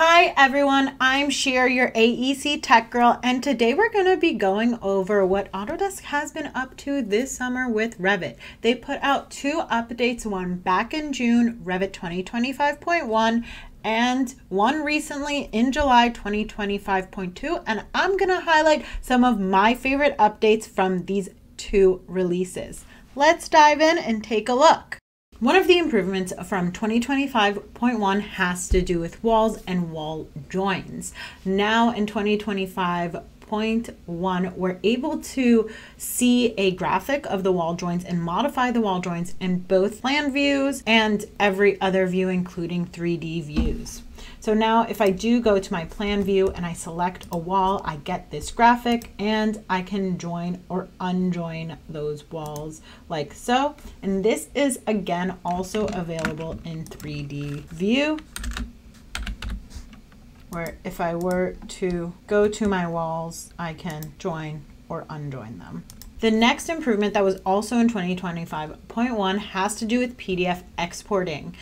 Hi everyone, I'm Sheer, your AEC Tech Girl, and today we're going to be going over what Autodesk has been up to this summer with Revit. They put out two updates, one back in June, Revit 2025.1, and one recently in July 2025.2, and I'm going to highlight some of my favorite updates from these two releases. Let's dive in and take a look. One of the improvements from 2025.1 has to do with walls and wall joins. Now in 2025.1, we're able to see a graphic of the wall joins and modify the wall joins in both plan views and every other view, including 3D views. So now if I do go to my plan view and I select a wall, I get this graphic and I can join or unjoin those walls like so. And this is again also available in 3D view, where if I were to go to my walls, I can join or unjoin them. The next improvement that was also in 2025.1 has to do with PDF exporting.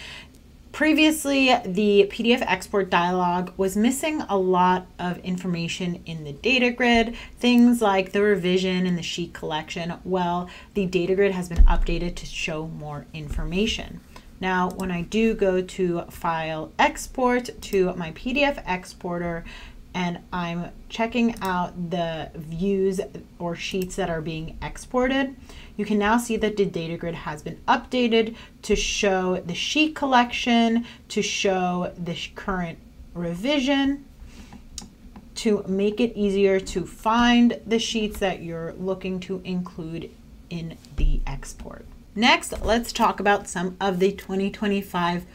Previously, the PDF export dialog was missing a lot of information in the data grid, things like the revision and the sheet collection. Well, the data grid has been updated to show more information. Now, when I do go to File, Export to my PDF exporter, and I'm checking out the views or sheets that are being exported, you can now see that the data grid has been updated to show the sheet collection, to show the current revision, to make it easier to find the sheets that you're looking to include in the export. Next, let's talk about some of the 2025.2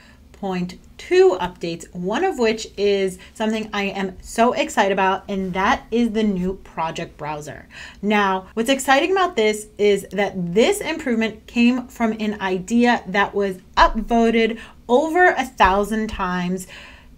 updates, one of which is something I am so excited about, and that is the new project browser. Now, what's exciting about this is that this improvement came from an idea that was upvoted over 1,000 times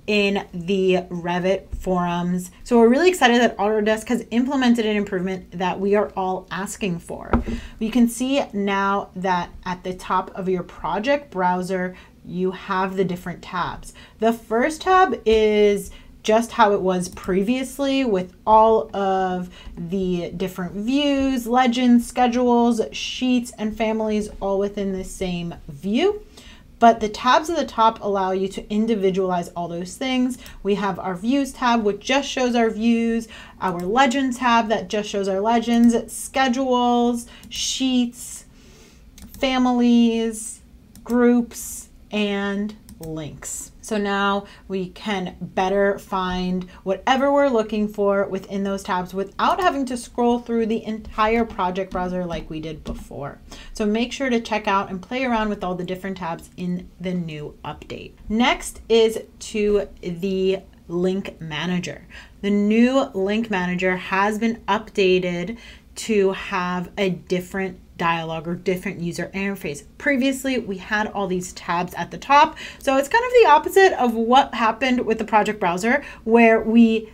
in the Revit forums. So we're really excited that Autodesk has implemented an improvement that we are all asking for. You can see now that at the top of your project browser, you have the different tabs. The first tab is just how it was previously, with all of the different views, legends, schedules, sheets, and families all within the same view. But the tabs at the top allow you to individualize all those things. We have our views tab, which just shows our views, our legends tab that just shows our legends, schedules, sheets, families, groups, and links. So now we can better find whatever we're looking for within those tabs without having to scroll through the entire project browser like we did before. So make sure to check out and play around with all the different tabs in the new update. Next is to the link manager. The new link manager has been updated to have a different dialogue or different user interface. Previously, we had all these tabs at the top. So it's kind of the opposite of what happened with the project browser, where we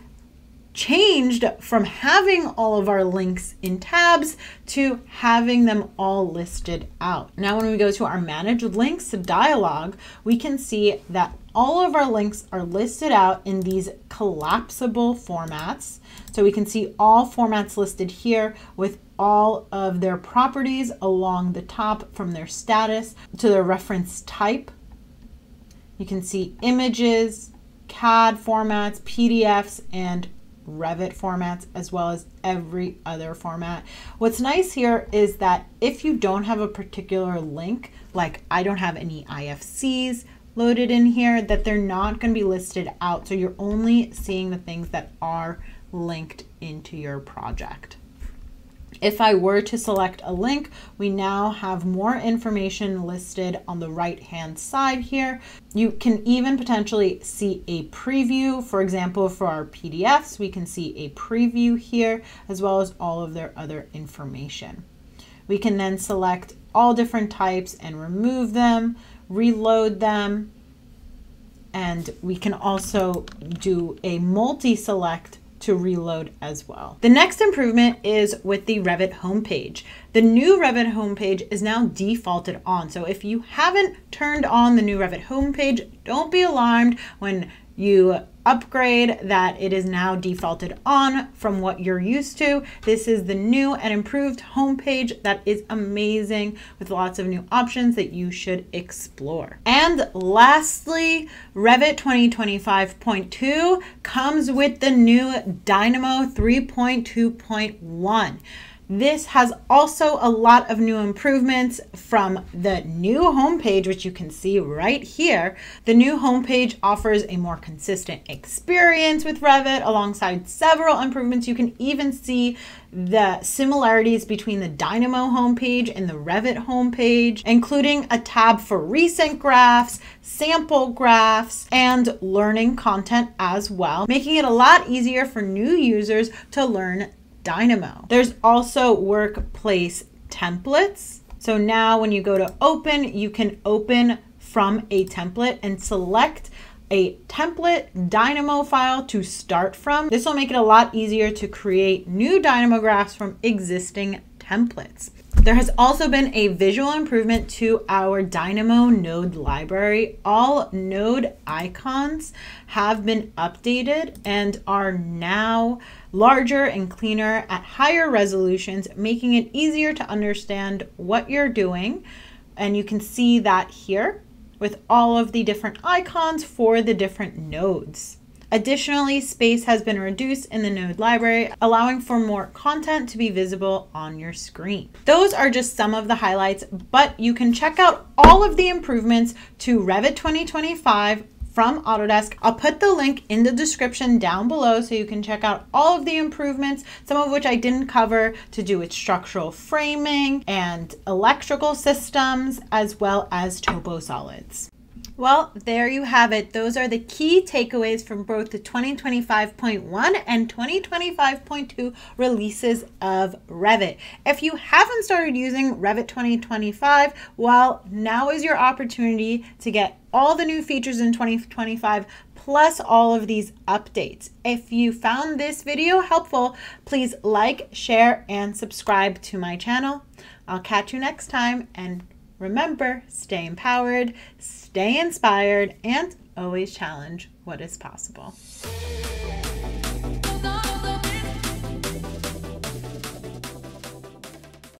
changed from having all of our links in tabs to having them all listed out. Now, when we go to our Manage Links dialog, we can see that all of our links are listed out in these collapsible formats. So we can see all formats listed here with all of their properties along the top, from their status to their reference type. You can see images, CAD formats, PDFs, and Revit formats, as well as every other format. What's nice here is that if you don't have a particular link, like I don't have any IFCs loaded in here, that they're not going to be listed out. So you're only seeing the things that are linked into your project. If I were to select a link, we now have more information listed on the right-hand side here. You can even potentially see a preview. For example, for our PDFs, we can see a preview here, as well as all of their other information. We can then select all different types and remove them, reload them, and we can also do a multi-select to reload as well. The next improvement is with the Revit homepage. The new Revit homepage is now defaulted on. So if you haven't turned on the new Revit homepage, don't be alarmed when you upgrade that it is now defaulted on from what you're used to. This is the new and improved homepage that is amazing with lots of new options that you should explore. And lastly, Revit 2025.2 comes with the new Dynamo 3.2.1. This has also a lot of new improvements from the new homepage, which you can see right here. The new homepage offers a more consistent experience with Revit alongside several improvements. You can even see the similarities between the Dynamo homepage and the Revit homepage, including a tab for recent graphs, sample graphs, and learning content as well, making it a lot easier for new users to learn Dynamo. There's also workplace templates. So now when you go to open, you can open from a template and select a template Dynamo file to start from. This will make it a lot easier to create new Dynamo graphs from existing templates. There has also been a visual improvement to our Dynamo node library. All node icons have been updated and are now larger and cleaner at higher resolutions, making it easier to understand what you're doing. And you can see that here with all of the different icons for the different nodes. Additionally, space has been reduced in the node library, allowing for more content to be visible on your screen. Those are just some of the highlights, but you can check out all of the improvements to Revit 2025 from Autodesk. I'll put the link in the description down below so you can check out all of the improvements, some of which I didn't cover, to do with structural framing and electrical systems, as well as toposolids. Well, there you have it. Those are the key takeaways from both the 2025.1 and 2025.2 releases of Revit. If you haven't started using Revit 2025, well, now is your opportunity to get all the new features in 2025, plus all of these updates. If you found this video helpful, please like, share, and subscribe to my channel. I'll catch you next time, and remember, stay empowered, stay inspired, and always challenge what is possible.